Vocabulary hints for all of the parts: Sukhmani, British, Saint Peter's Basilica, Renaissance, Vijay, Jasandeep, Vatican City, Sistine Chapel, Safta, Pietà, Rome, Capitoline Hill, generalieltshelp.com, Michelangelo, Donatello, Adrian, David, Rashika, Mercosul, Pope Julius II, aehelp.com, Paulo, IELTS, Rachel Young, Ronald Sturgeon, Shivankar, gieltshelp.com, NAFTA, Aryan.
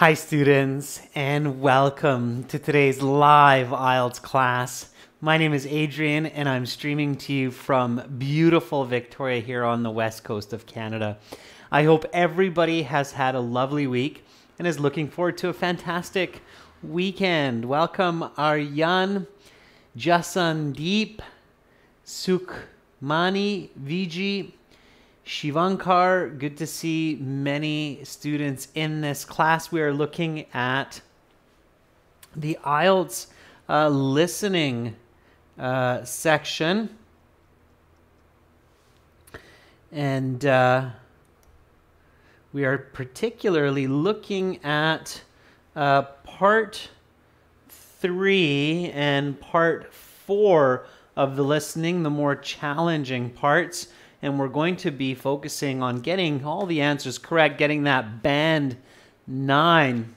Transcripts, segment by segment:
Hi students, and welcome to today's live IELTS class. My name is Adrian and I'm streaming to you from beautiful Victoria here on the west coast of Canada. I hope everybody has had a lovely week and is looking forward to a fantastic weekend. Welcome Aryan, Jasandeep, Sukhmani, Vijay, Shivankar, good to see many students in this class. We are looking at the IELTS listening section. And we are particularly looking at part 3 and part 4 of the listening, the more challenging parts. And we're going to be focusing on getting all the answers correct, getting that band 9.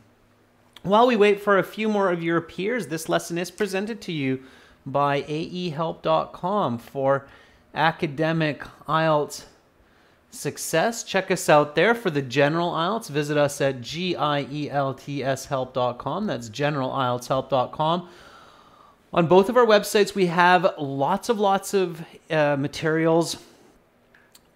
While we wait for a few more of your peers, this lesson is presented to you by aehelp.com for academic IELTS success. Check us out there for the general IELTS. Visit us at gieltshelp.com. That's generalieltshelp.com. On both of our websites, we have lots of materials,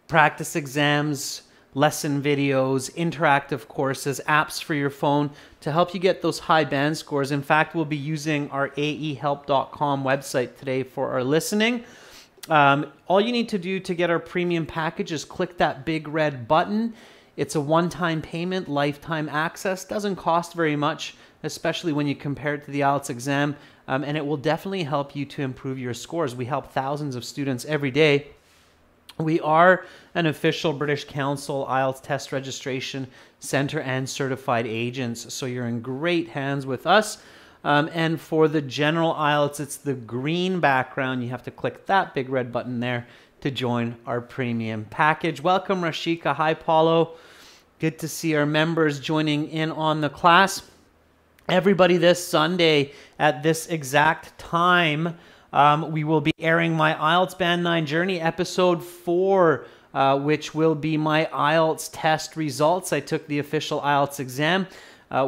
practice exams, lesson videos, interactive courses, apps for your phone to help you get those high band scores. In fact, we'll be using our aehelp.com website today for our listening. All you need to do to get our premium package is click that big red button. It's a one-time payment, lifetime access. Doesn't cost very much, especially when you compare it to the IELTS exam, and it will definitely help you to improve your scores. We help thousands of students every day. We are an official British Council IELTS Test Registration Centre and certified agents, so you're in great hands with us. And for the general IELTS, it's the green background. You have to click that big red button there to join our premium package. Welcome, Rashika. Hi, Paulo. Good to see our members joining in on the class. Everybody, this Sunday at this exact time, we will be airing my IELTS Band 9 Journey, Episode 4, which will be my IELTS test results. I took the official IELTS exam.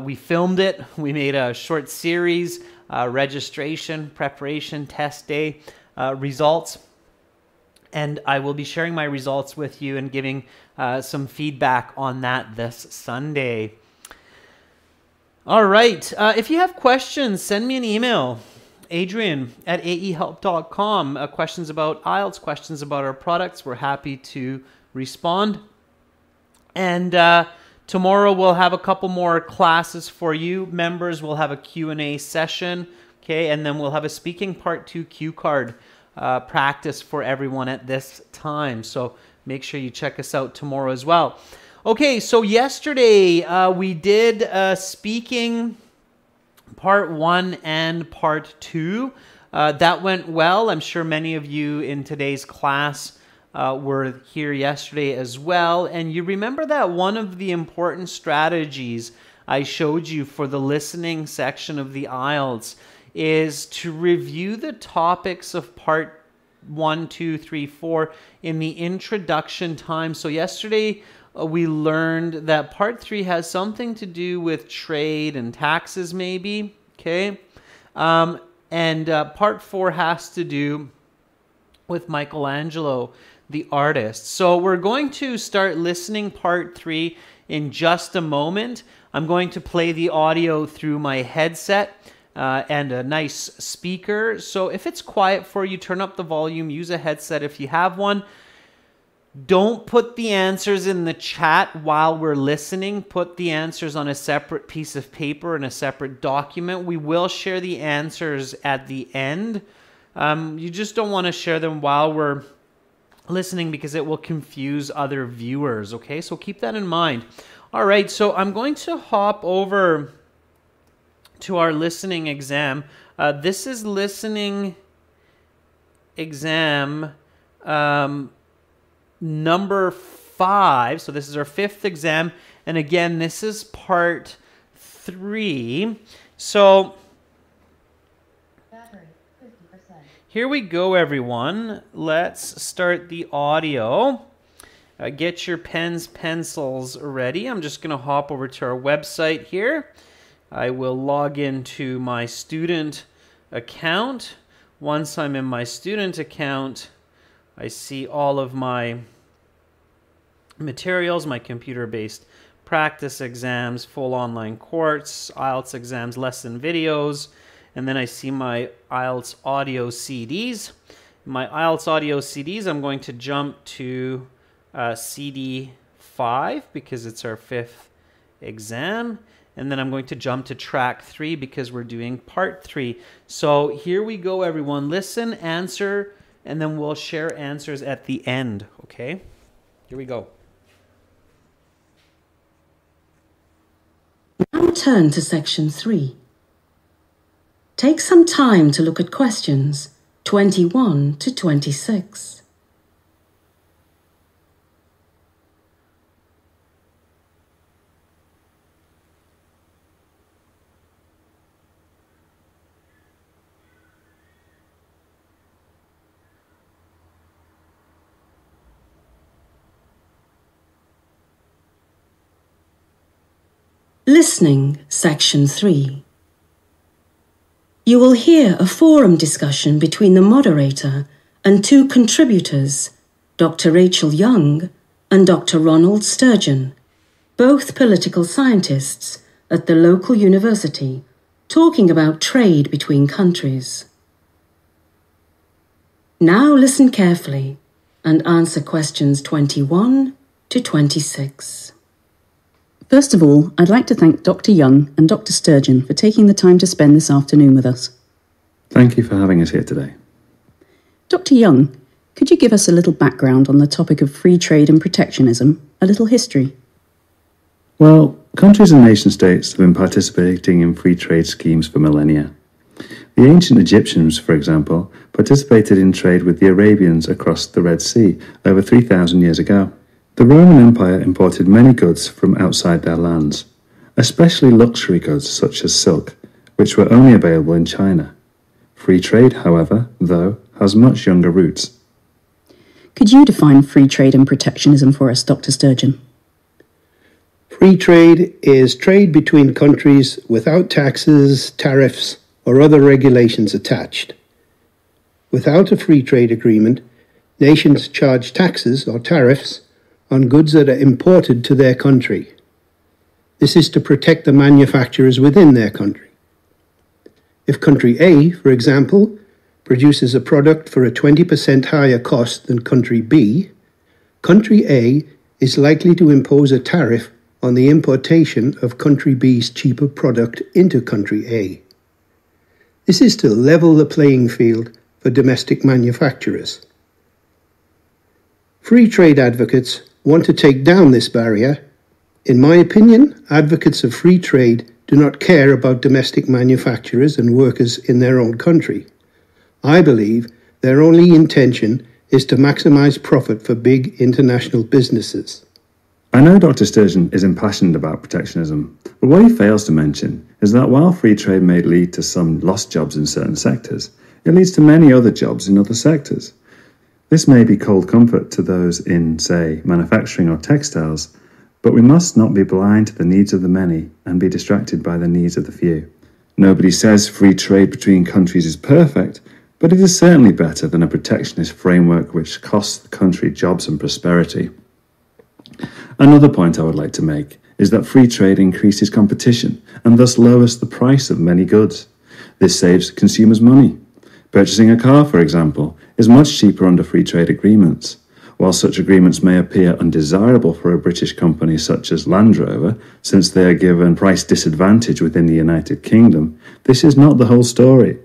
We filmed it. We made a short series, registration, preparation, test day, results. And I will be sharing my results with you and giving some feedback on that this Sunday. All right. If you have questions, send me an email. Adrian at aehelp.com. Questions about IELTS, questions about our products. We're happy to respond. And tomorrow we'll have a couple more classes for you. Members will have a Q&A session. Okay, and then we'll have a speaking part 2 cue card practice for everyone at this time. So make sure you check us out tomorrow as well. Okay, so yesterday we did speaking Part 1 and Part 2. That went well. I'm sure many of you in today's class were here yesterday as well. And you remember that one of the important strategies I showed you for the listening section of the IELTS is to review the topics of Part 1, 2, 3, 4 in the introduction time. So yesterday, we learned that part 3 has something to do with trade and taxes, maybe. Okay. And part 4 has to do with Michelangelo, the artist. So we're going to start listening part 3 in just a moment. I'm going to play the audio through my headset and a nice speaker. So if it's quiet for you, turn up the volume, use a headset if you have one. Don't put the answers in the chat while we're listening. Put the answers on a separate piece of paper and a separate document. We will share the answers at the end. You just don't want to share them while we're listening because it will confuse other viewers, okay? So keep that in mind. All right, so I'm going to hop over to our listening exam. This is listening exam number 5, so this is our 5th exam, and again, this is part 3. So battery, 50%. Here we go, everyone. Let's start the audio, Get your pens, pencils ready. I'm just going to hop over to our website here. I will log into my student account. Once I'm in my student account, I see all of my materials, my computer-based practice exams, full online course, IELTS exams, lesson videos, and then I see my IELTS audio CDs. My IELTS audio CDs, I'm going to jump to CD 5 because it's our 5th exam. And then I'm going to jump to track 3 because we're doing part 3. So here we go, everyone. Listen, answer, and then we'll share answers at the end, okay? Here we go. Now turn to section 3. Take some time to look at questions 21 to 26. Listening, Section 3. You will hear a forum discussion between the moderator and 2 contributors, Dr. Rachel Young and Dr. Ronald Sturgeon, both political scientists at the local university, talking about trade between countries. Now listen carefully and answer questions 21 to 26. First of all, I'd like to thank Dr. Young and Dr. Sturgeon for taking the time to spend this afternoon with us. Thank you for having us here today. Dr. Young, could you give us a little background on the topic of free trade and protectionism, a little history? Well, countries and nation-states have been participating in free trade schemes for millennia. The ancient Egyptians, for example, participated in trade with the Arabians across the Red Sea over 3,000 years ago. The Roman Empire imported many goods from outside their lands, especially luxury goods such as silk, which were only available in China. Free trade, however, though, has much younger roots. Could you define free trade and protectionism for us, Dr. Sturgeon? Free trade is trade between countries without taxes, tariffs, or other regulations attached. Without a free trade agreement, nations charge taxes or tariffs on goods that are imported to their country. This is to protect the manufacturers within their country. If country A, for example, produces a product for a 20% higher cost than country B, country A is likely to impose a tariff on the importation of country B's cheaper product into country A. This is to level the playing field for domestic manufacturers. Free trade advocates want to take down this barrier. In my opinion, advocates of free trade do not care about domestic manufacturers and workers in their own country. I believe their only intention is to maximize profit for big international businesses. I know Dr. Sturgeon is impassioned about protectionism, but what he fails to mention is that while free trade may lead to some lost jobs in certain sectors, it leads to many other jobs in other sectors. This may be cold comfort to those in, say, manufacturing or textiles, but we must not be blind to the needs of the many and be distracted by the needs of the few. Nobody says free trade between countries is perfect, but it is certainly better than a protectionist framework which costs the country jobs and prosperity. Another point I would like to make is that free trade increases competition and thus lowers the price of many goods. This saves consumers money. Purchasing a car, for example, is much cheaper under free trade agreements. While such agreements may appear undesirable for a British company such as Land Rover, since they are given price disadvantage within the United Kingdom, this is not the whole story.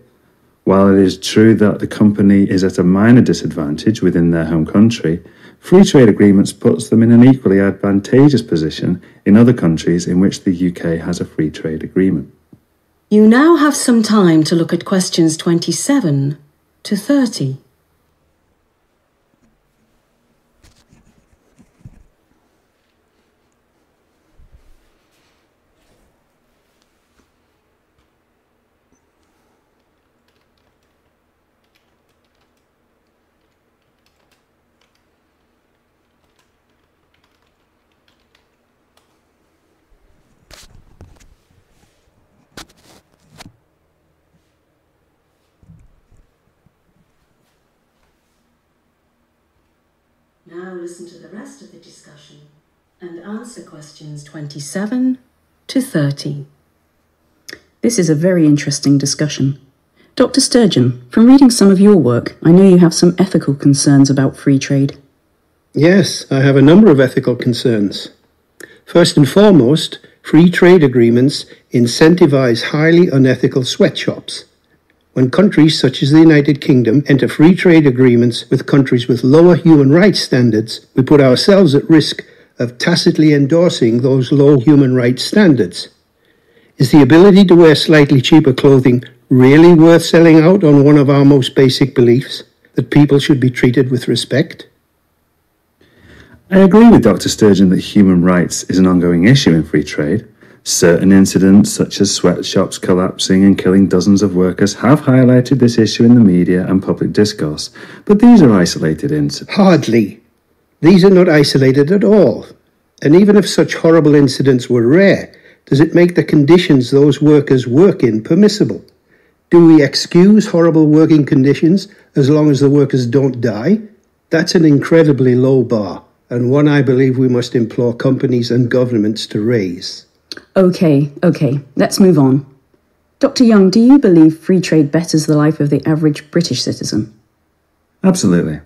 While it is true that the company is at a minor disadvantage within their home country, free trade agreements puts them in an equally advantageous position in other countries in which the UK has a free trade agreement. You now have some time to look at questions 27 to 30. listen to the rest of the discussion and answer questions 27 to 30. This is a very interesting discussion. Dr. Sturgeon, from reading some of your work, I know you have some ethical concerns about free trade. Yes, I have a number of ethical concerns. First and foremost, free trade agreements incentivize highly unethical sweatshops. When countries such as the United Kingdom enter free trade agreements with countries with lower human rights standards, we put ourselves at risk of tacitly endorsing those low human rights standards. Is the ability to wear slightly cheaper clothing really worth selling out on one of our most basic beliefs, that people should be treated with respect? I agree with Dr. Sturgeon that human rights is an ongoing issue in free trade. Certain incidents, such as sweatshops collapsing and killing dozens of workers, have highlighted this issue in the media and public discourse, but these are isolated incidents. Hardly. These are not isolated at all. And even if such horrible incidents were rare, does it make the conditions those workers work in permissible? Do we excuse horrible working conditions as long as the workers don't die? That's an incredibly low bar, and one I believe we must implore companies and governments to raise. Okay, let's move on. Dr. Young, do you believe free trade betters the life of the average British citizen? Absolutely.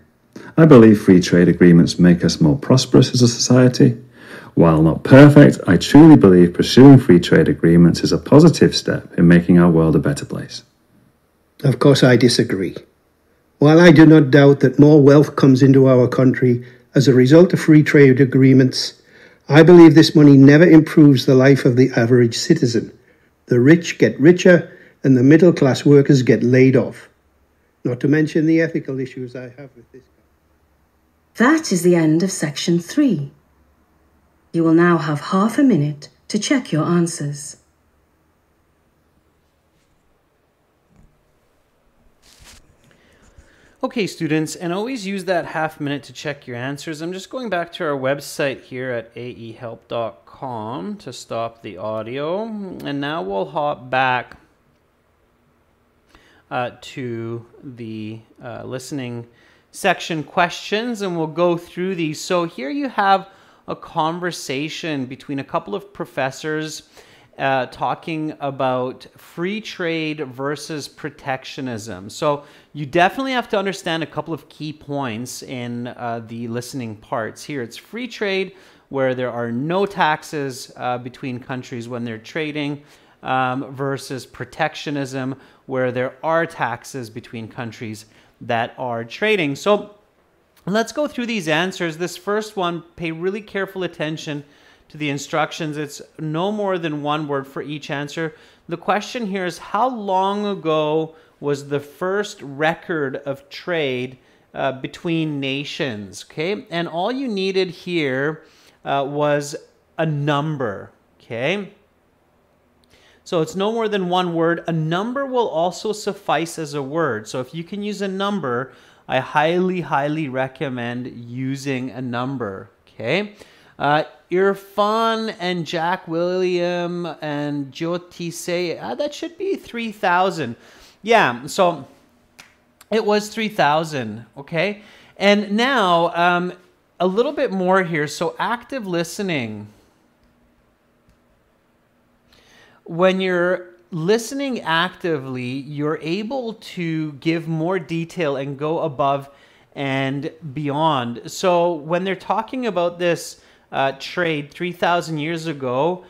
I believe free trade agreements make us more prosperous as a society. While not perfect, I truly believe pursuing free trade agreements is a positive step in making our world a better place. Of course, I disagree. While I do not doubt that more wealth comes into our country as a result of free trade agreements, I believe this money never improves the life of the average citizen. The rich get richer and the middle-class workers get laid off. Not to mention the ethical issues I have with this. That is the end of Section 3. You will now have half a minute to check your answers. Okay, students, and always use that half minute to check your answers. I'm just going back to our website here at aehelp.com to stop the audio. And now we'll hop back to the listening section questions, and we'll go through these. So here you have a conversation between a couple of professors talking about free trade versus protectionism. So you definitely have to understand a couple of key points in the listening parts here. It's free trade, where there are no taxes between countries when they're trading, versus protectionism, where there are taxes between countries that are trading. So let's go through these answers. This first one, pay really careful attention to the instructions. It's no more than one word for each answer. The question here is, how long ago was the first record of trade between nations? Okay, and all you needed here was a number. Okay, so it's no more than one word. A number will also suffice as a word. So if you can use a number, I highly, highly recommend using a number. Okay. Irfan and Jack William and Jyoti say, that should be 3,000. Yeah, so it was 3,000, okay? And now a little bit more here. So active listening. When you're listening actively, you're able to give more detail and go above and beyond. So when they're talking about this trade 3,000 years ago,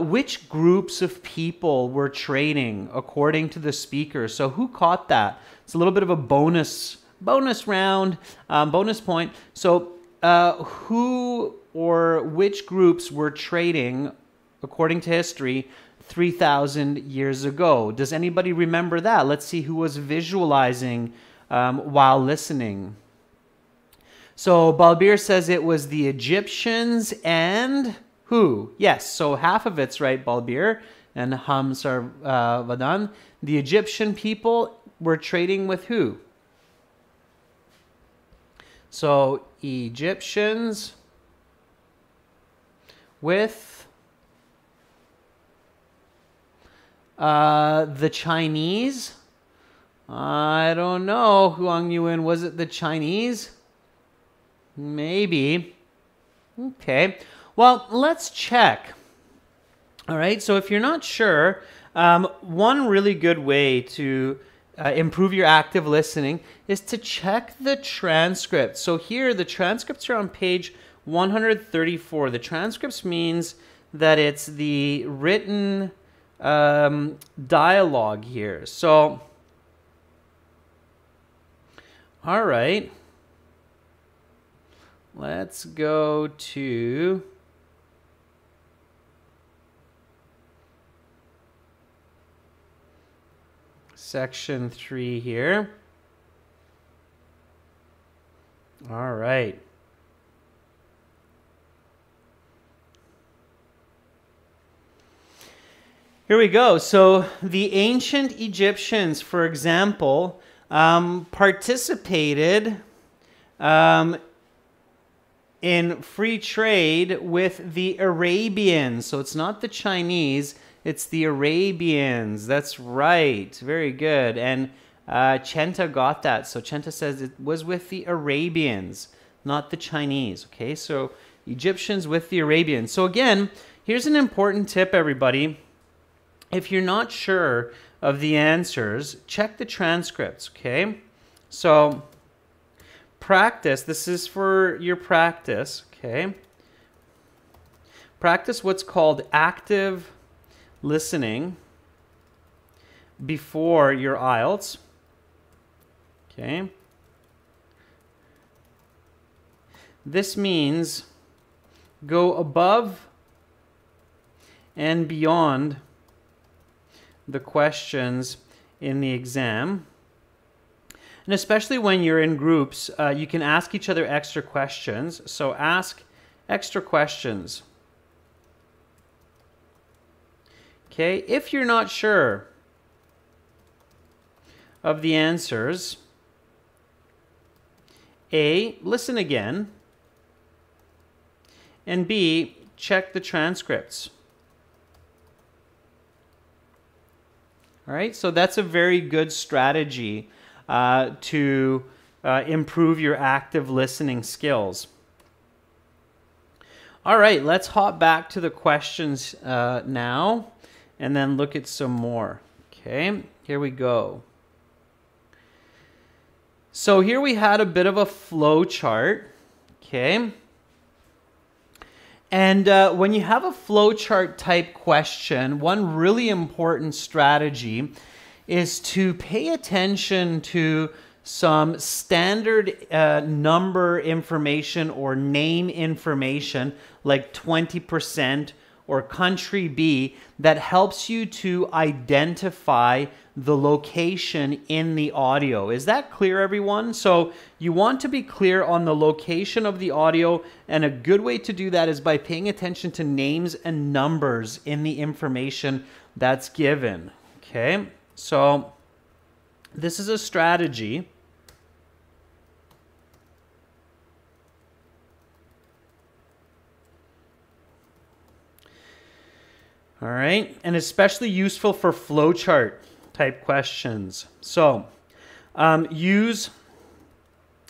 which groups of people were trading according to the speaker? So who caught that? It's a little bit of a bonus round, bonus point. So who or which groups were trading according to history 3,000 years ago? Does anybody remember that? Let's see who was visualizing while listening. So Balbir says it was the Egyptians and who? Yes, so half of it's right, Balbir and Hamsarvadan. The Egyptian people were trading with who? So Egyptians with the Chinese. I don't know, Huang Yuan, was it the Chinese? Maybe. Okay. Well, let's check. All right. So if you're not sure, one really good way to improve your active listening is to check the transcript. So here, the transcripts are on page 134. The transcripts means that it's the written dialogue here. So, all right. Let's go to... Section 3 here. All right. Here we go. So the ancient Egyptians, for example, participated in free trade with the Arabians. So it's not the Chinese. It's the Arabians. That's right. Very good. And Chenta got that. So Chenta says it was with the Arabians, not the Chinese. Okay, so Egyptians with the Arabians. So again, here's an important tip, everybody. If you're not sure of the answers, check the transcripts. Okay, so practice. This is for your practice. Okay, practice what's called active listening before your IELTS. Okay. This means go above and beyond the questions in the exam. And especially when you're in groups, you can ask each other extra questions. So ask extra questions. Okay, if you're not sure of the answers, A, listen again, and B, check the transcripts. All right, so that's a very good strategy to improve your active listening skills. All right, let's hop back to the questions now. And then look at some more. Okay, here we go. So here we had a bit of a flow chart. Okay. And when you have a flow chart type question, one really important strategy is to pay attention to some standard number information or name information, like 20%. Or country B, that helps you to identify the location in the audio. Is that clear, everyone? So you want to be clear on the location of the audio, and a good way to do that is by paying attention to names and numbers in the information that's given. Okay, so this is a strategy. All right, and especially useful for flowchart type questions. So use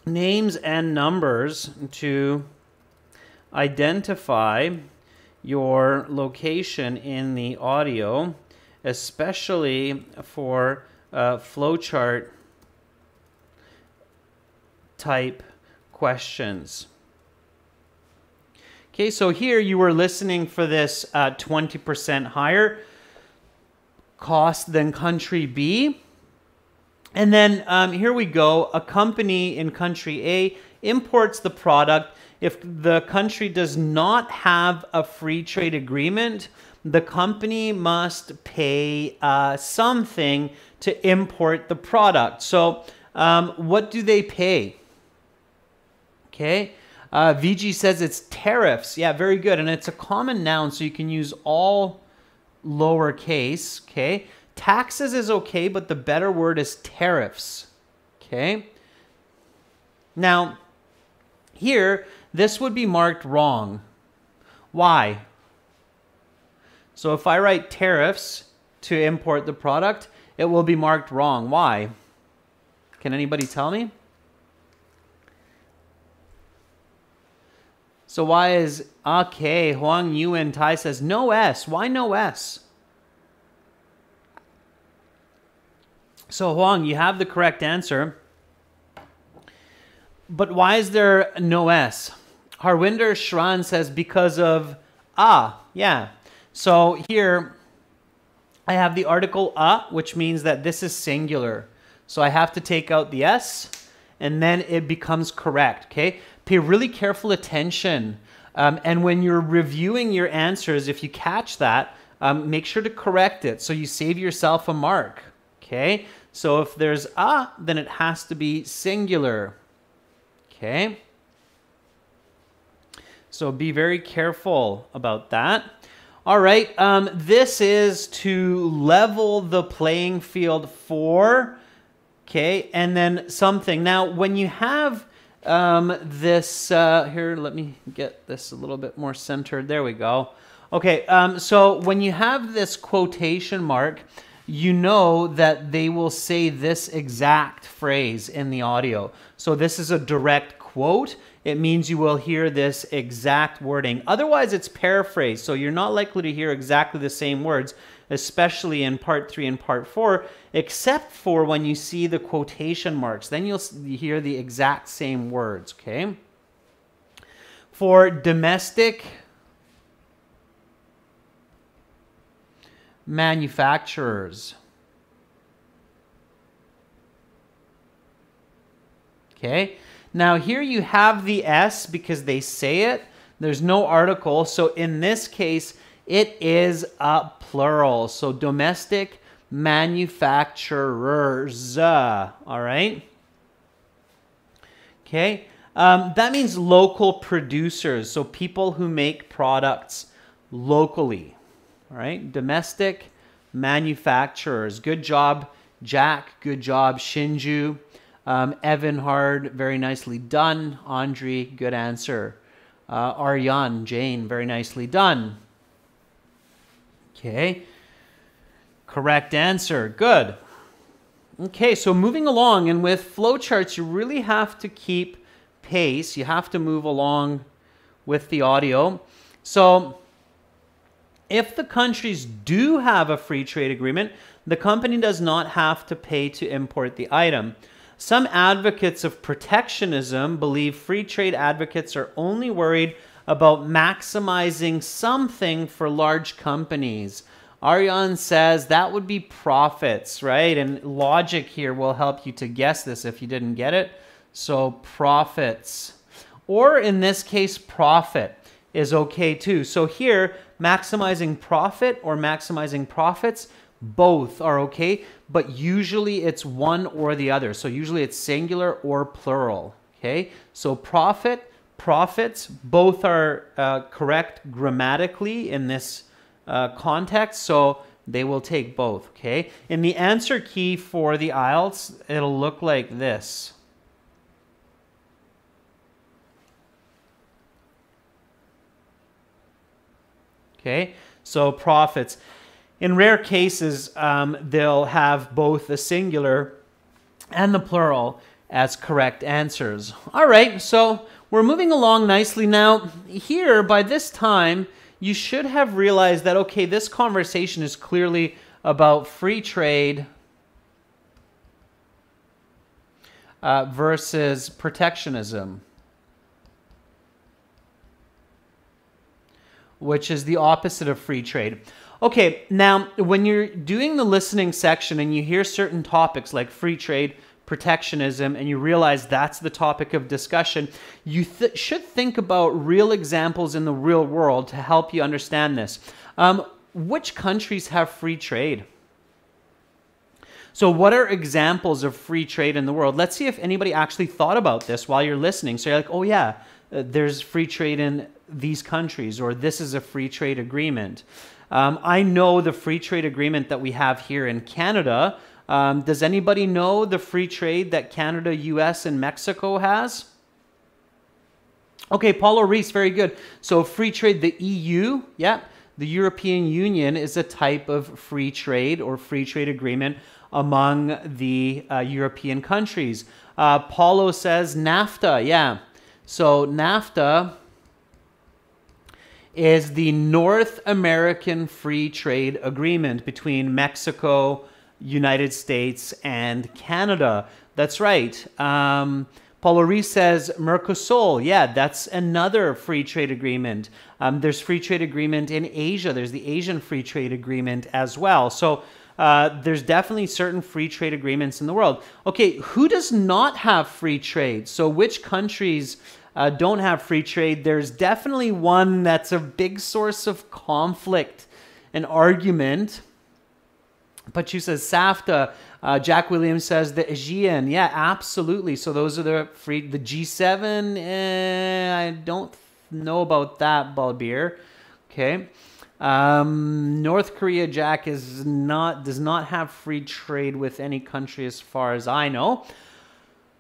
names and numbers to identify your location in the audio, especially for flowchart type questions. Okay, so here you were listening for this 20% higher cost than country B. And then here we go. A company in country A imports the product. If the country does not have a free trade agreement, the company must pay something to import the product. So what do they pay? Okay. Vijay says it's tariffs. Yeah, very good. And it's a common noun, so you can use all lowercase, okay? Taxes is okay, but the better word is tariffs, okay? Now, here, this would be marked wrong. Why? So if I write tariffs to import the product, it will be marked wrong. Why? Can anybody tell me? So why is okay, Huang Yu and Tai says no S. Why no S? So Huang, you have the correct answer. But why is there no S? Harwinder Shran says because of yeah. So here I have the article which means that this is singular. So I have to take out the S and then it becomes correct, okay? Pay really careful attention. And when you're reviewing your answers, if you catch that, make sure to correct it so you save yourself a mark, okay? So if there's then it has to be singular, okay? So be very careful about that. All right, this is to level the playing field for, okay, and then something. Now, when you have this, here, let me get this a little bit more centered. There we go. Okay, so when you have this quotation mark, you know that they will say this exact phrase in the audio. So this is a direct quote. It means you will hear this exact wording. Otherwise, it's paraphrased, so you're not likely to hear exactly the same words, especially in part 3 and part 4, except for when you see the quotation marks. Then you'll hear the exact same words, okay? For domestic manufacturers, okay? Now here you have the S because they say it. There's no article. So in this case, it is a plural. So domestic manufacturers. All right. Okay. That means local producers. So people who make products locally. All right. Domestic manufacturers. Good job, Jack. Good job, Shinju. Evan Hard, very nicely done. Andre, good answer. Aryan, Jane, very nicely done. Okay, correct answer, good. Okay, so moving along, and with flowcharts, you really have to keep pace. You have to move along with the audio. So if the countries do have a free trade agreement, the company does not have to pay to import the item. Some advocates of protectionism believe free trade advocates are only worried about maximizing something for large companies. Aryan says that would be profits, right? And logic here will help you to guess this if you didn't get it. So profits, or in this case, profit is okay too. So here, maximizing profit or maximizing profits, both are okay, but usually it's one or the other. So usually it's singular or plural, okay? So profit, profits, both are correct grammatically in this context, so they will take both, okay? In the answer key for the IELTS, it'll look like this. Okay, so profits. In rare cases, they'll have both the singular and the plural as correct answers. All right, so we're moving along nicely. Now, here, by this time, you should have realized that, okay, this conversation is clearly about free trade versus protectionism, which is the opposite of free trade. Okay, now, when you're doing the listening section and you hear certain topics like free trade, protectionism, and you realize that's the topic of discussion, you should think about real examples in the real world to help you understand this. Which countries have free trade? So what are examples of free trade in the world? Let's see if anybody actually thought about this while you're listening. So you're like, oh yeah, there's free trade in these countries, or this is a free trade agreement. I know the free trade agreement that we have here in Canada. Does anybody know the free trade that Canada, US, and Mexico has? Okay, Paulo Reese, very good. So free trade, the EU, yeah, the European Union is a type of free trade or free trade agreement among the European countries. Paulo says NAFTA, yeah. So NAFTA is the North American Free Trade Agreement between Mexico, United States, and Canada. That's right. Paulo Reese says Mercosul. Yeah, that's another free trade agreement. There's free trade agreement in Asia. There's the Asian Free Trade Agreement as well. So there's definitely certain free trade agreements in the world. Okay, who does not have free trade? So which countries don't have free trade? There's definitely one that's a big source of conflict and argument. But you says Safta. Jack Williams says the Aegean. Yeah, absolutely. So those are the free, the G7. I don't know about that, Balbir. Okay. North Korea, Jack, is not, does not have free trade with any country as far as I know.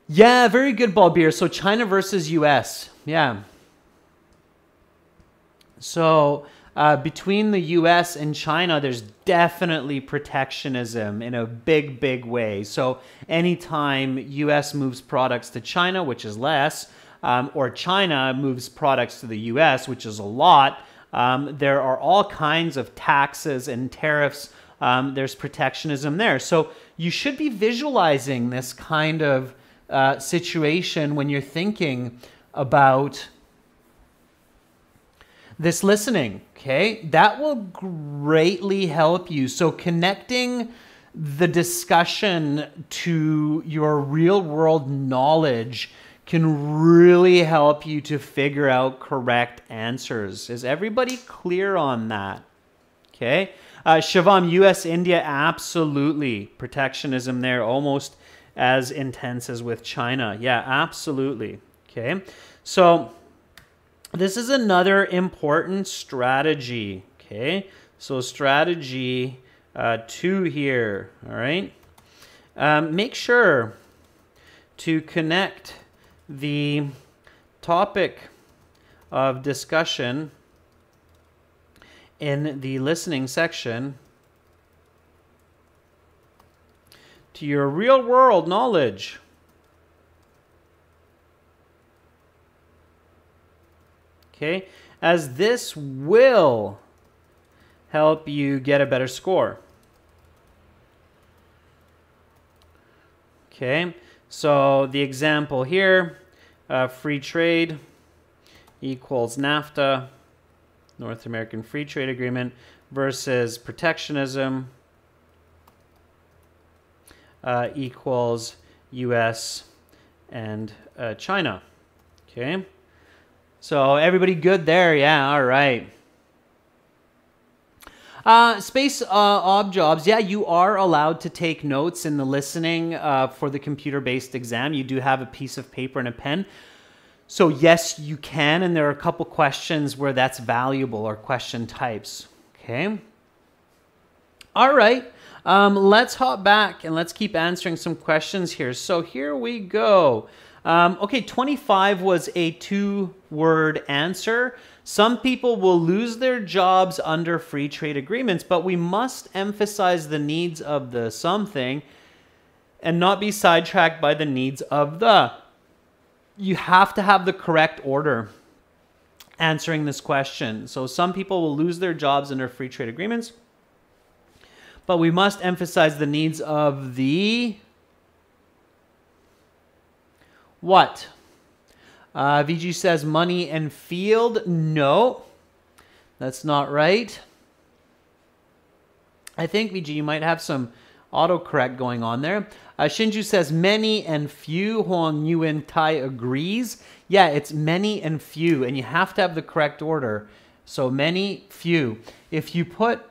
Yeah, very good, Balbir. So China versus US. Yeah. So between the US and China, there's definitely protectionism in a big, big way. So anytime US moves products to China, which is less, or China moves products to the US, which is a lot, there are all kinds of taxes and tariffs. There's protectionism there. So you should be visualizing this kind of situation when you're thinking about this listening, okay? That will greatly help you. So connecting the discussion to your real-world knowledge can really help you to figure out correct answers. Is everybody clear on that? Okay. Shivam, U.S., India, absolutely. Protectionism there, almost as intense as with China. Yeah, absolutely. Okay. So this is another important strategy. Okay. So strategy 2 here. All right. Make sure to connect the topic of discussion in the listening section to your real-world knowledge. Okay, as this will help you get a better score. Okay, so the example here, free trade equals NAFTA, North American Free Trade Agreement, versus protectionism equals US and China. Okay, so everybody good there? Yeah, all right. Space ob jobs. Yeah, you are allowed to take notes in the listening for the computer-based exam. You do have a piece of paper and a pen. So yes, you can. And there are a couple questions where that's valuable, or question types. Okay. All right. Let's hop back and let's keep answering some questions here. So here we go. Okay, 25 was a 2-word answer. Some people will lose their jobs under free trade agreements, but we must emphasize the needs of the something and not be sidetracked by the needs of the. You have to have the correct order answering this question. So some people will lose their jobs under free trade agreements, but we must emphasize the needs of the what? VG says money and field. No, that's not right. I think, VG, you might have some autocorrect going on there. Shinju says many and few. Hong Nguyen Tai agrees. Yeah, it's many and few, and you have to have the correct order. So many, few. If you put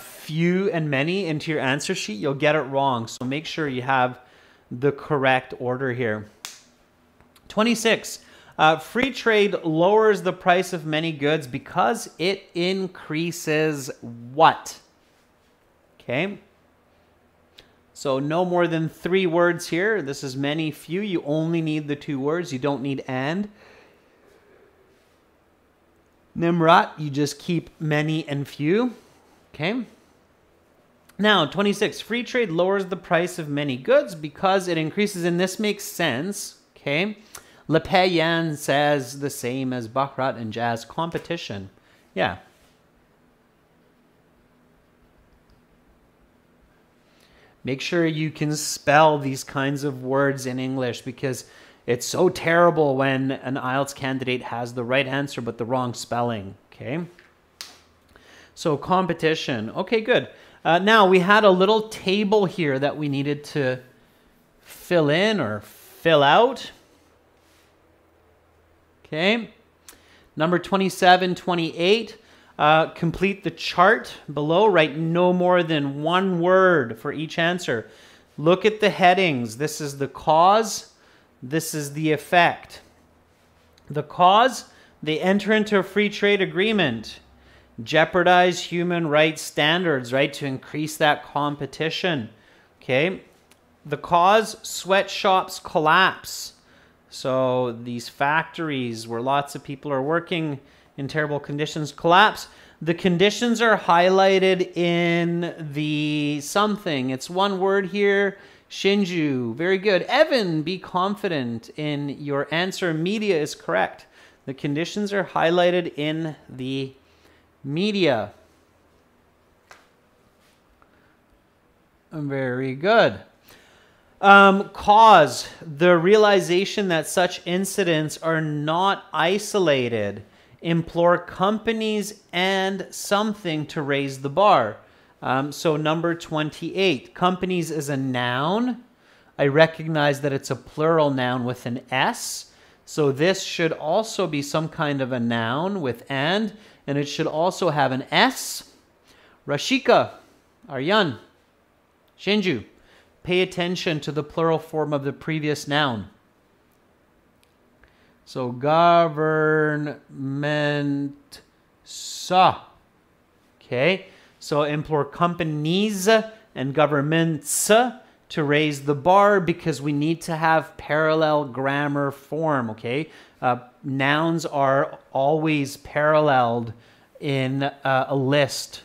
few and many into your answer sheet, you'll get it wrong. So make sure you have the correct order here. 26, free trade lowers the price of many goods because it increases what? Okay. So no more than 3 words here. This is many, few. You only need the 2 words. You don't need and. Nimrat, you just keep many and few. Okay. Now, 26, free trade lowers the price of many goods because it increases, and this makes sense. Okay. Lepayan says the same as Bharat and Jazz, competition. Yeah. Make sure you can spell these kinds of words in English, because it's so terrible when an IELTS candidate has the right answer but the wrong spelling, okay? So competition. Okay, good. Now, we had a little table here that we needed to fill in or fill out. Okay. Number 27, 28. Complete the chart below. Write no more than one word for each answer. Look at the headings. This is the cause. This is the effect. The cause, they enter into a free trade agreement. Jeopardize human rights standards, right? To increase that competition. Okay. The cause, sweatshops collapse. So these factories where lots of people are working in terrible conditions collapse. The conditions are highlighted in the something. It's one word here. Shinju. Very good. Evan, be confident in your answer. Media is correct. The conditions are highlighted in the media. Very good. Cause, the realization that such incidents are not isolated. Implore companies and something to raise the bar. So number 28, companies is a noun. I recognize that it's a plural noun with an S. So this should also be some kind of a noun with and it should also have an S. Rashika, Aryan, Shinju, pay attention to the plural form of the previous noun. So government sa. Okay. So implore companies and governments to raise the bar, because we need to have parallel grammar form, okay? Nouns are always paralleled in a list,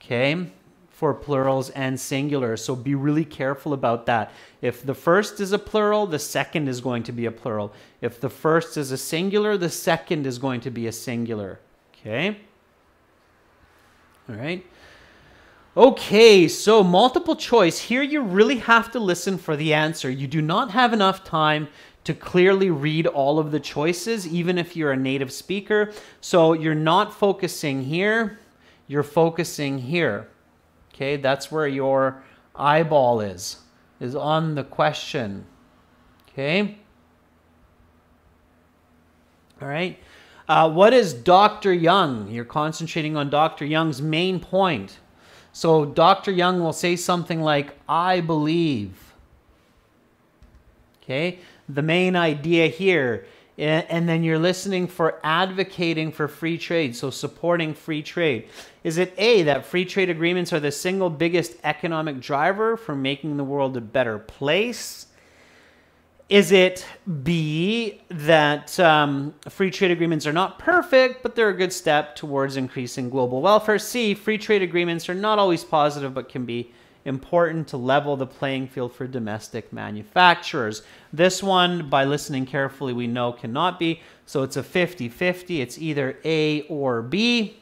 okay? For plurals and singulars. So be really careful about that. If the first is a plural, the second is going to be a plural. If the first is a singular, the second is going to be a singular, okay? All right. Okay, so multiple choice. Here you really have to listen for the answer. You do not have enough time to clearly read all of the choices, even if you're a native speaker. So you're not focusing here. You're focusing here. Okay, that's where your eyeball is on the question. Okay? All right. What is Dr. Young? You're concentrating on Dr. Young's main point. So Dr. Young will say something like, I believe. Okay, the main idea here. And then you're listening for advocating for free trade, so supporting free trade. Is it A, that free trade agreements are the single biggest economic driver for making the world a better place? Is it B, that free trade agreements are not perfect, but they're a good step towards increasing global welfare? C, free trade agreements are not always positive, but can be important to level the playing field for domestic manufacturers. This one, by listening carefully, we know cannot be. So it's a 50-50. It's either A or B.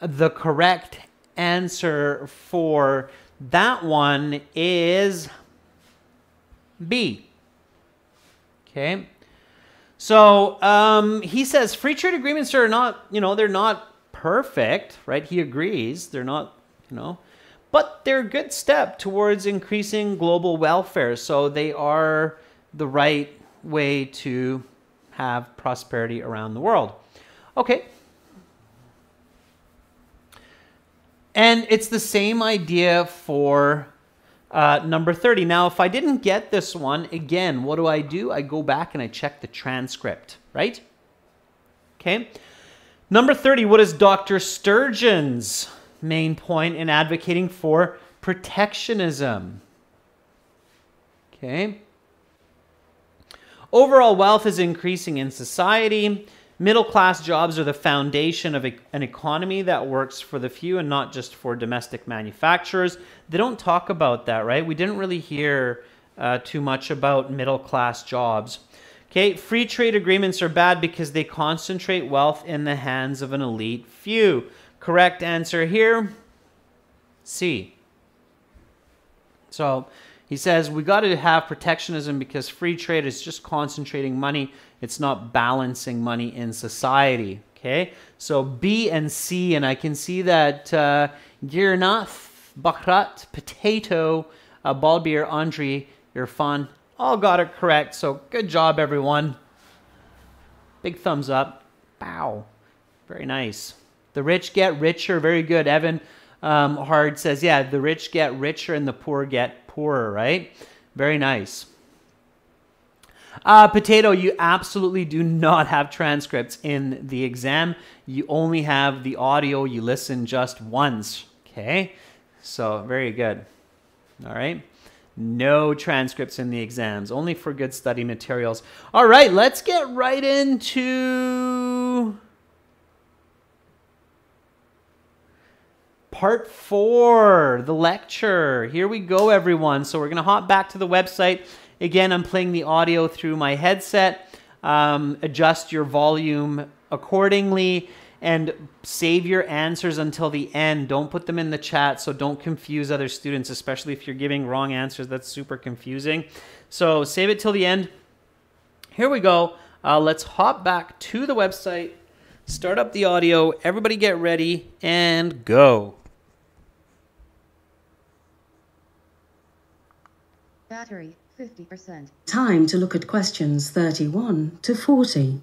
The correct answer for that one is B. Okay. So he says free trade agreements are not, they're not perfect, right? He agrees. They're not, but they're a good step towards increasing global welfare. So they are the right way to have prosperity around the world. Okay. And it's the same idea for number 30. Now, if I didn't get this one, again, what do? I go back and I check the transcript, right? Okay. Number 30, what is Dr. Sturgeon's main point in advocating for protectionism? Okay. Overall wealth is increasing in society. Middle-class jobs are the foundation of an economy that works for the few and not just for domestic manufacturers. They don't talk about that, right? We didn't really hear too much about middle-class jobs. Okay, free trade agreements are bad because they concentrate wealth in the hands of an elite few. Correct answer here, C. So he says we got to have protectionism because free trade is just concentrating money. It's not balancing money in society. Okay, so B and C, and I can see that Girnath, Bakrat, Potato, Balbir, Andre, Irfan, all got it correct. So good job, everyone. Big thumbs up. Bow. Very nice. The rich get richer. Very good. Evan Hard says, yeah, the rich get richer and the poor get poorer, right? Very nice. Potato, you absolutely do not have transcripts in the exam. You only have the audio. You listen just once. Okay. So very good. All right. No transcripts in the exams, only for good study materials. All right, let's get right into part 4, the lecture. Here we go, everyone. So we're going to hop back to the website. Again, I'm playing the audio through my headset. Adjust your volume accordingly and save your answers until the end. Don't put them in the chat, so don't confuse other students, especially if you're giving wrong answers. That's super confusing. So save it till the end. Here we go. Let's hop back to the website, start up the audio, everybody get ready, and go. Battery, 50%. Time to look at questions 31 to 40.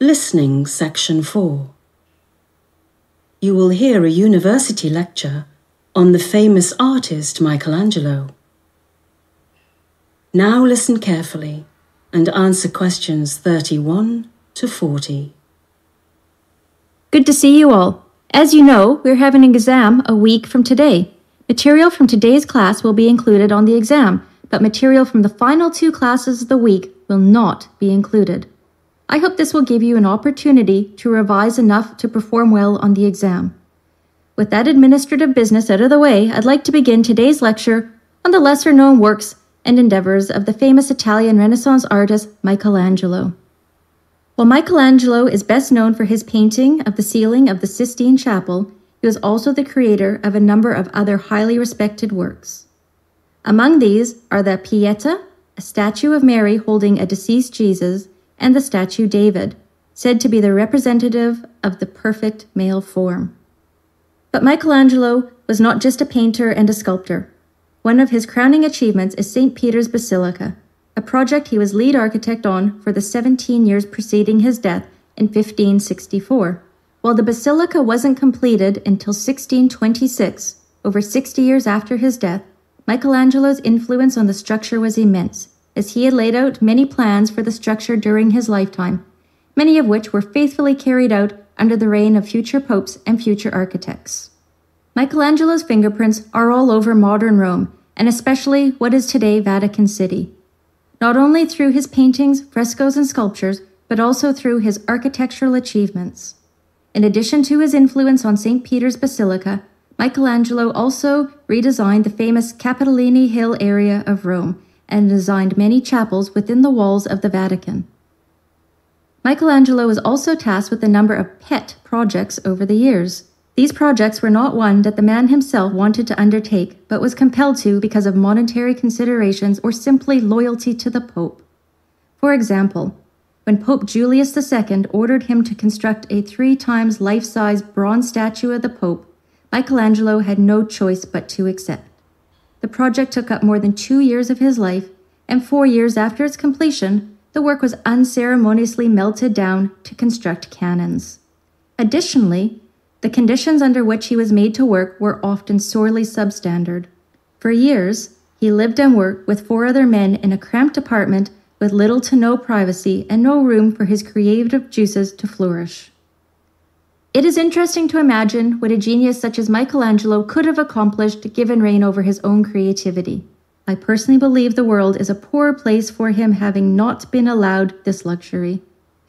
Listening Section 4. You will hear a university lecture on the famous artist Michelangelo. Now listen carefully and answer questions 31 to 40. Good to see you all. As you know, we're having an exam a week from today. Material from today's class will be included on the exam, but material from the final 2 classes of the week will not be included. I hope this will give you an opportunity to revise enough to perform well on the exam. With that administrative business out of the way, I'd like to begin today's lecture on the lesser-known works and endeavors of the famous Italian Renaissance artist Michelangelo. While Michelangelo is best known for his painting of the ceiling of the Sistine Chapel, he was also the creator of a number of other highly respected works. Among these are the Pietà, a statue of Mary holding a deceased Jesus, and the statue David, said to be the representative of the perfect male form. But Michelangelo was not just a painter and a sculptor. One of his crowning achievements is Saint Peter's Basilica, a project he was lead architect on for the 17 years preceding his death in 1564. While the basilica wasn't completed until 1626, over 60 years after his death, Michelangelo's influence on the structure was immense, as he had laid out many plans for the structure during his lifetime, many of which were faithfully carried out under the reign of future popes and future architects. Michelangelo's fingerprints are all over modern Rome, and especially what is today Vatican City, not only through his paintings, frescoes, and sculptures, but also through his architectural achievements. In addition to his influence on St. Peter's Basilica, Michelangelo also redesigned the famous Capitoline Hill area of Rome, and designed many chapels within the walls of the Vatican. Michelangelo was also tasked with a number of pet projects over the years. These projects were not one that the man himself wanted to undertake, but was compelled to because of monetary considerations or simply loyalty to the Pope. For example, when Pope Julius II ordered him to construct a 3 times life-size bronze statue of the Pope, Michelangelo had no choice but to accept. The project took up more than 2 years of his life, and 4 years after its completion, the work was unceremoniously melted down to construct cannons. Additionally, the conditions under which he was made to work were often sorely substandard. For years, he lived and worked with 4 other men in a cramped apartment with little to no privacy and no room for his creative juices to flourish. It is interesting to imagine what a genius such as Michelangelo could have accomplished given reign over his own creativity. I personally believe the world is a poor place for him, having not been allowed this luxury.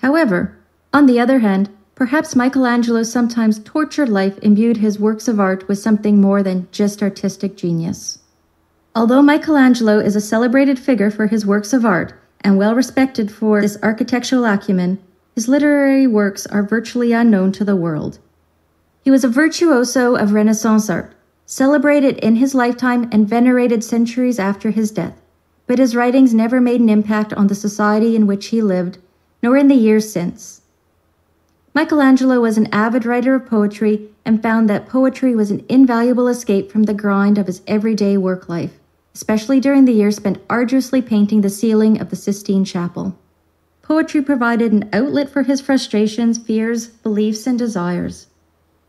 However, on the other hand, perhaps Michelangelo's sometimes tortured life imbued his works of art with something more than just artistic genius. Although Michelangelo is a celebrated figure for his works of art and well respected for his architectural acumen, his literary works are virtually unknown to the world. He was a virtuoso of Renaissance art, celebrated in his lifetime and venerated centuries after his death, but his writings never made an impact on the society in which he lived, nor in the years since. Michelangelo was an avid writer of poetry and found that poetry was an invaluable escape from the grind of his everyday work life, especially during the years spent arduously painting the ceiling of the Sistine Chapel. Poetry provided an outlet for his frustrations, fears, beliefs, and desires.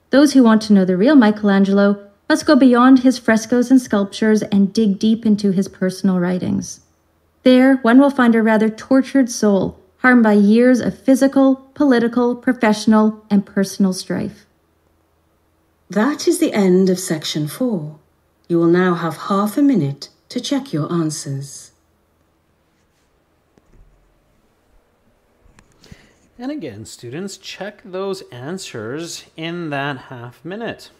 Those who want to know the real Michelangelo must go beyond his frescoes and sculptures and dig deep into his personal writings. There, one will find a rather tortured soul, harmed by years of physical, political, professional, and personal strife. That is the end of Section 4. You will now have half a minute to check your answers. And again, students, check those answers in that half minute.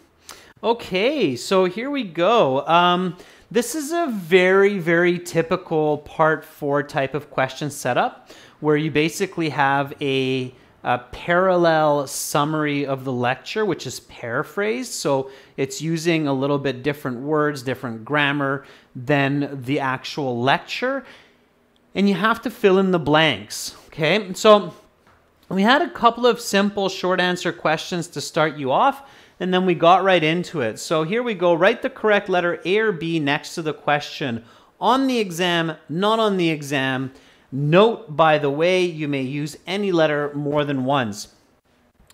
Okay, so here we go. This is a very, very typical Part 4 type of question setup, where you basically have a parallel summary of the lecture, which is paraphrased. So it's using a little bit different words, different grammar than the actual lecture. And you have to fill in the blanks, okay? So we had a couple of simple short answer questions to start you off, and then we got right into it. So here we go. Write the correct letter A or B next to the question. On the exam, not on the exam. Note, by the way, you may use any letter more than once.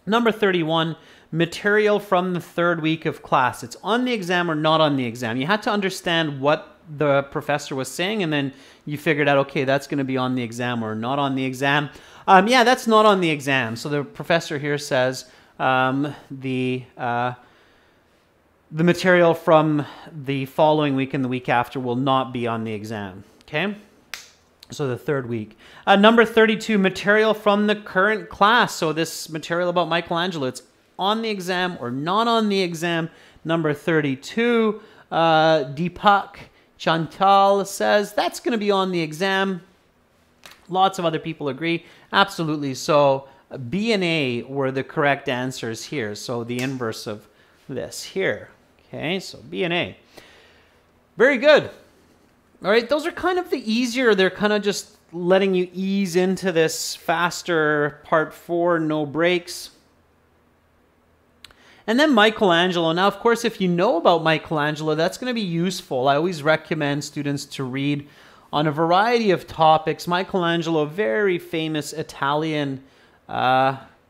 Number 31, material from the third week of class. It's on the exam or not on the exam. You had to understand what the professor was saying, and then you figured out, okay, that's going to be on the exam or not on the exam. Yeah, that's not on the exam. So the professor here says the material from the following week and the week after will not be on the exam. Okay, so the third week. Number 32, material from the current class. So this material about Michelangelo, it's on the exam or not on the exam. Number 32, Deepak Chantal says that's going to be on the exam. Lots of other people agree. Absolutely. So B and A were the correct answers here. So the inverse of this here. Okay, so B and A. Very good. All right, those are kind of the easier. They're kind of just letting you ease into this faster Part 4, no breaks. And then Michelangelo. Now, of course, if you know about Michelangelo, that's going to be useful. I always recommend students to read on a variety of topics. Michelangelo, very famous Italian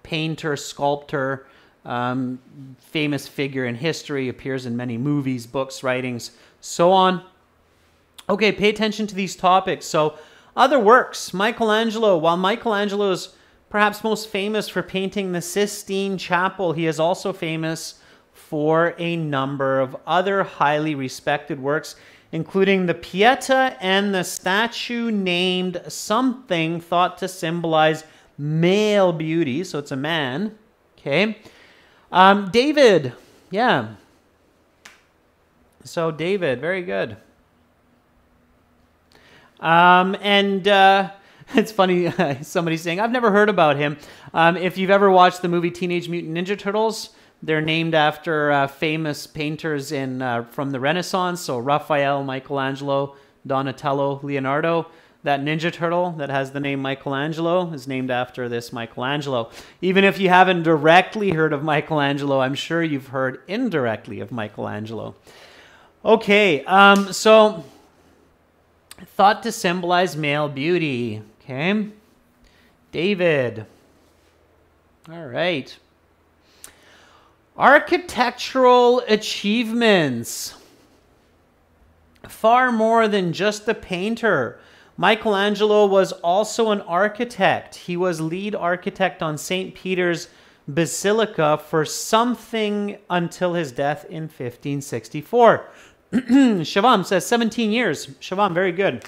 painter, sculptor, famous figure in history, appears in many movies, books, writings, so on. Okay, pay attention to these topics. So other works. Michelangelo, while Michelangelo's perhaps most famous for painting the Sistine Chapel, he is also famous for a number of other highly respected works, including the Pietà and the statue named something thought to symbolize male beauty. So it's a man. Okay. David. Yeah. So David, very good. It's funny, somebody's saying, I've never heard about him. If you've ever watched the movie Teenage Mutant Ninja Turtles, they're named after famous painters from the Renaissance. So Raphael, Michelangelo, Donatello, Leonardo. That Ninja Turtle that has the name Michelangelo is named after this Michelangelo. Even if you haven't directly heard of Michelangelo, I'm sure you've heard indirectly of Michelangelo. Okay, so thought to symbolize male beauty. Okay, David. All right. Architectural achievements. Far more than just a painter, Michelangelo was also an architect. He was lead architect on Saint Peter's Basilica for something until his death in 1564. Shivam says 17 years. Shivam, very good.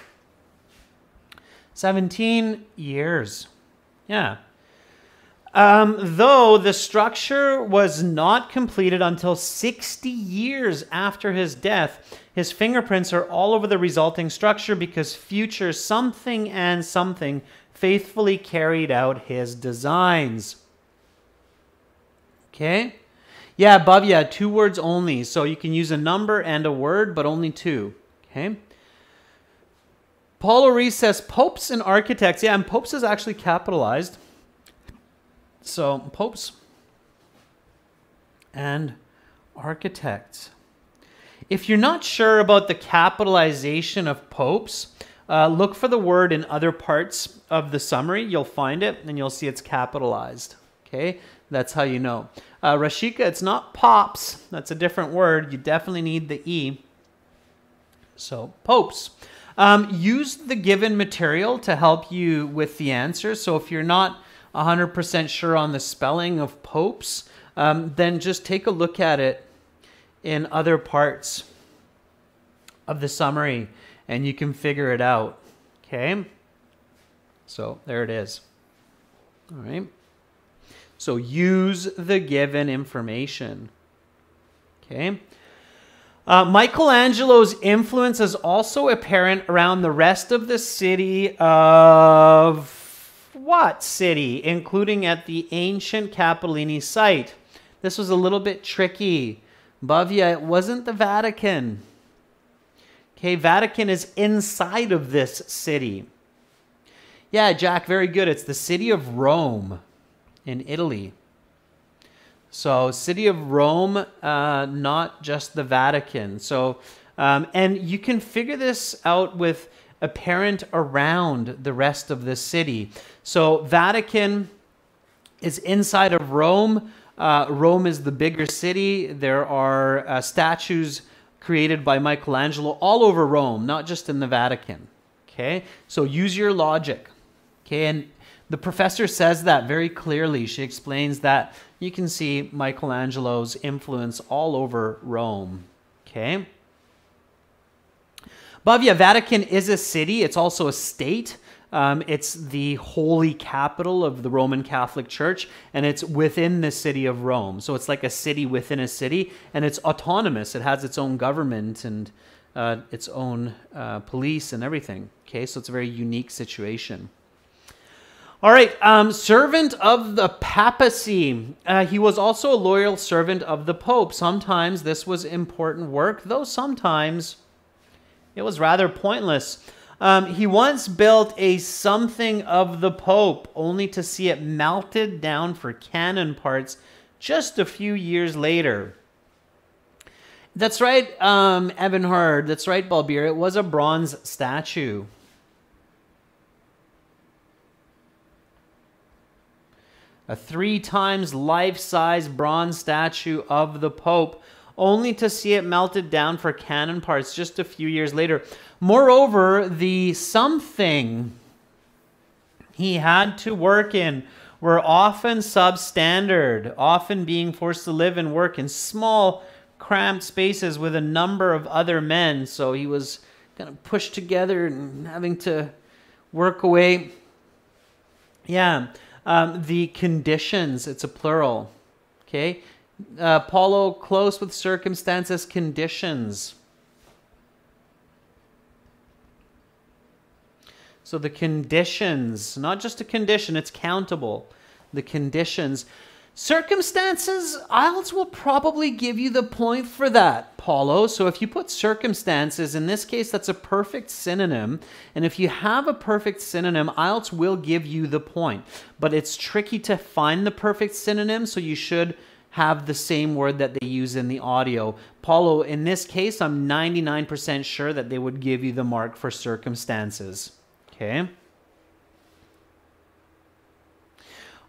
17 years. Yeah. Though the structure was not completed until 60 years after his death, his fingerprints are all over the resulting structure because future something and something faithfully carried out his designs. Okay. Yeah, Bhavya, two words only. So you can use a number and a word, but only two. Okay. Paulo Reese says popes and architects. Yeah, and popes is actually capitalized. So popes and architects. If you're not sure about the capitalization of popes, look for the word in other parts of the summary. You'll find it and you'll see it's capitalized. Okay, that's how you know. Rashika, it's not pops. That's a different word. You definitely need the E. So popes. Use the given material to help you with the answer. So if you're not 100% sure on the spelling of popes, then just take a look at it in other parts of the summary and you can figure it out. Okay, so there it is. All right, so use the given information. Okay. Michelangelo's influence is also apparent around the rest of the city of what city, including at the ancient Capitoline site. This was a little bit tricky. Bhavya, it wasn't the Vatican. Okay, Vatican is inside of this city. Yeah, Jack, very good. It's the city of Rome in Italy. So city of Rome, not just the Vatican. So, and you can figure this out with apparent around the rest of the city. So Vatican is inside of Rome. Rome is the bigger city. There are statues created by Michelangelo all over Rome, not just in the Vatican. Okay, so use your logic. Okay, and the professor says that very clearly. She explains that you can see Michelangelo's influence all over Rome. Okay. Bhavya, Vatican is a city. It's also a state. It's the holy capital of the Roman Catholic Church, and it's within the city of Rome. So it's like a city within a city, and it's autonomous. It has its own government and its own police and everything. Okay, so it's a very unique situation. All right, servant of the papacy. He was also a loyal servant of the Pope. Sometimes this was important work, though sometimes it was rather pointless. He once built a something of the Pope, only to see it melted down for cannon parts just a few years later. That's right, Evan Hard. That's right, Balbir. It was a bronze statue. A 3 times life-size bronze statue of the Pope, only to see it melted down for cannon parts just a few years later. Moreover, the something he had to work in were often substandard, often being forced to live and work in small, cramped spaces with a number of other men. So he was kind of pushed together and having to work away. Yeah. The conditions, it's a plural, okay? Paulo, close with circumstances, conditions. So the conditions, not just a condition, it's countable. The conditions. Circumstances, IELTS will probably give you the point for that, Paulo. So if you put circumstances, in this case, that's a perfect synonym. And if you have a perfect synonym, IELTS will give you the point. But it's tricky to find the perfect synonym, so you should have the same word that they use in the audio. Paulo, in this case, I'm 99% sure that they would give you the mark for circumstances. Okay.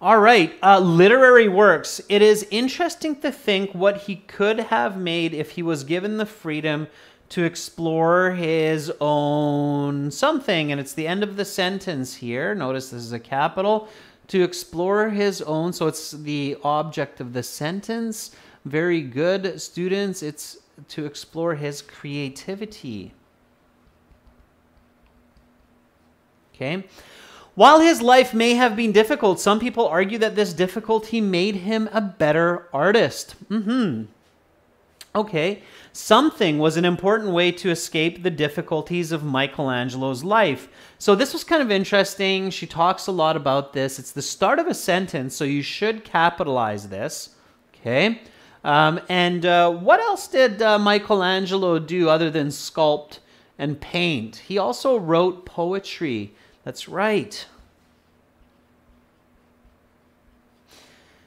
All right, literary works. It is interesting to think what he could have made if he was given the freedom to explore his own something. And it's the end of the sentence here. Notice this is a capital. to explore his own. So it's the object of the sentence. Very good, students. It's to explore his creativity. Okay. While his life may have been difficult, some people argue that this difficulty made him a better artist. Okay. Something was an important way to escape the difficulties of Michelangelo's life. So this was kind of interesting. She talks a lot about this. It's the start of a sentence, so you should capitalize this. Okay. What else did Michelangelo do other than sculpt and paint? He also wrote poetry. That's right.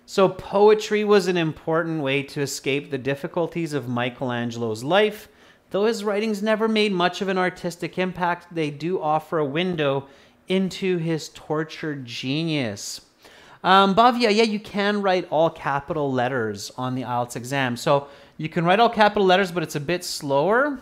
So poetry was an important way to escape the difficulties of Michelangelo's life. Though his writings never made much of an artistic impact, they do offer a window into his tortured genius. Bhavya, yeah, you can write all capital letters on the IELTS exam. So you can write all capital letters, but it's a bit slower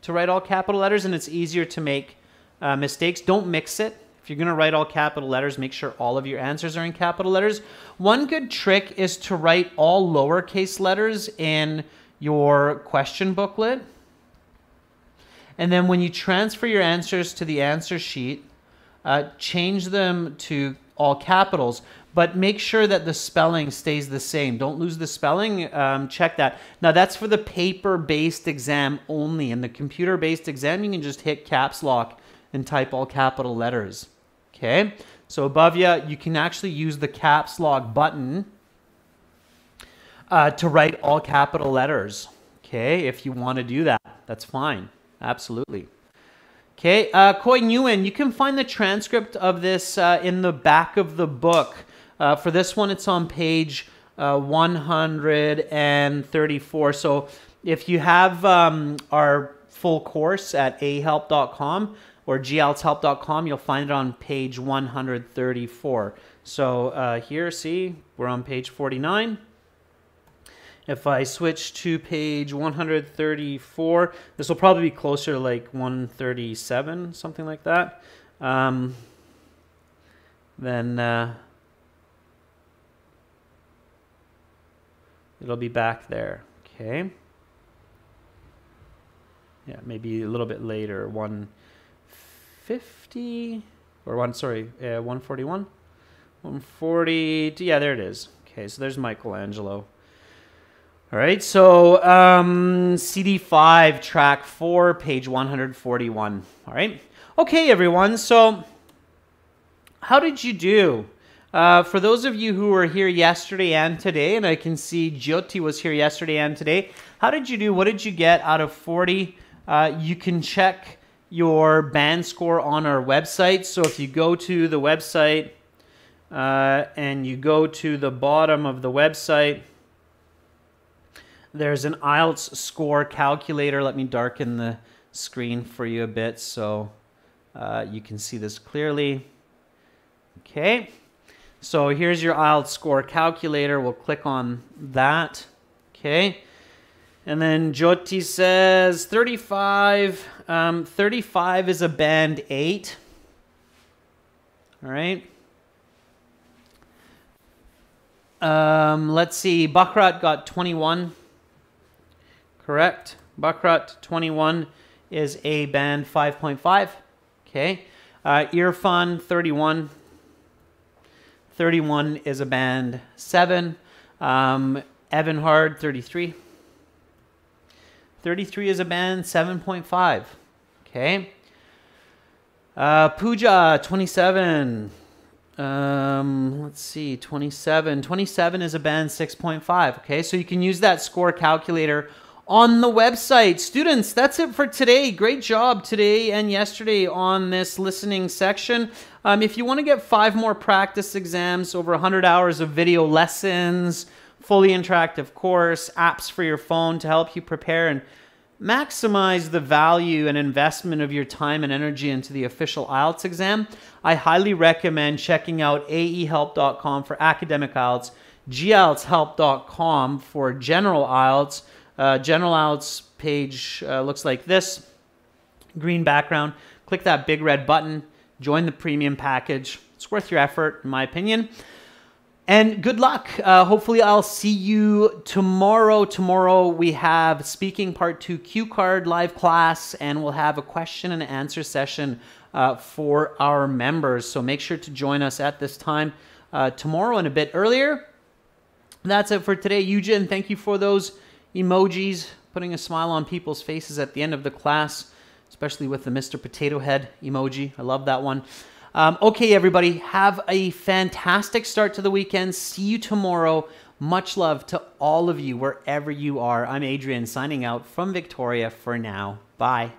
to write all capital letters, and it's easier to make mistakes. Don't mix it. If you're going to write all capital letters, make sure all of your answers are in capital letters. One good trick is to write all lowercase letters in your question booklet. And then when you transfer your answers to the answer sheet, change them to all capitals, but make sure that the spelling stays the same. Don't lose the spelling. Check that. Now, that's for the paper-based exam only. In the computer-based exam, you can just hit caps lock and type all capital letters. Okay, so above you can actually use the caps lock button to write all capital letters. Okay, if you want to do that, that's fine. Absolutely. Okay, Koi Nguyen, you can find the transcript of this in the back of the book. For this one, it's on page 134. So if you have our full course at aehelp.com, or gieltshelp.com, you'll find it on page 134. So here, see, we're on page 49. If I switch to page 134, this will probably be closer to like 137, something like that. It'll be back there, okay? Yeah, maybe a little bit later, 141, 140, yeah, there it is. Okay, so there's Michelangelo. All right, so CD5, track 4, page 141, all right? Okay, everyone, so how did you do? For those of you who were here yesterday and today, and I can see Jyoti was here yesterday and today, how did you do? What did you get out of 40? You can check your band score on our website. So if you go to the website and you go to the bottom of the website, there's an IELTS score calculator. Let me darken the screen for you a bit so you can see this clearly. Okay, so here's your IELTS score calculator. We'll click on that. Okay, and then Jyoti says 35. 35 is a band 8. All right. Let's see. Bakrat got 21. Correct. Bakrat 21 is a band 5.5. Okay. Irfan 31. 31 is a band 7. Evan Hard 33. 33 is a band 7.5. Okay. Pooja 27. Let's see, 27. 27 is a band 6.5. Okay, so you can use that score calculator on the website. Students, that's it for today. Great job today and yesterday on this listening section. If you want to get 5 more practice exams, over 100 hours of video lessons, fully interactive course, apps for your phone to help you prepare and maximize the value and investment of your time and energy into the official IELTS exam, I highly recommend checking out aehelp.com for academic IELTS, gieltshelp.com for general IELTS. General IELTS page looks like this, green background. Click that big red button. Join the premium package. It's worth your effort, in my opinion. And good luck. Hopefully I'll see you tomorrow. Tomorrow we have speaking part 2 cue card live class, and we'll have a question and answer session for our members. So make sure to join us at this time tomorrow and a bit earlier. That's it for today. Eugen, thank you for those emojis, putting a smile on people's faces at the end of the class, especially with the Mr. Potato Head emoji. I love that one. Okay, everybody, have a fantastic start to the weekend. See you tomorrow. Much love to all of you wherever you are. I'm Adrian, signing out from Victoria for now. Bye.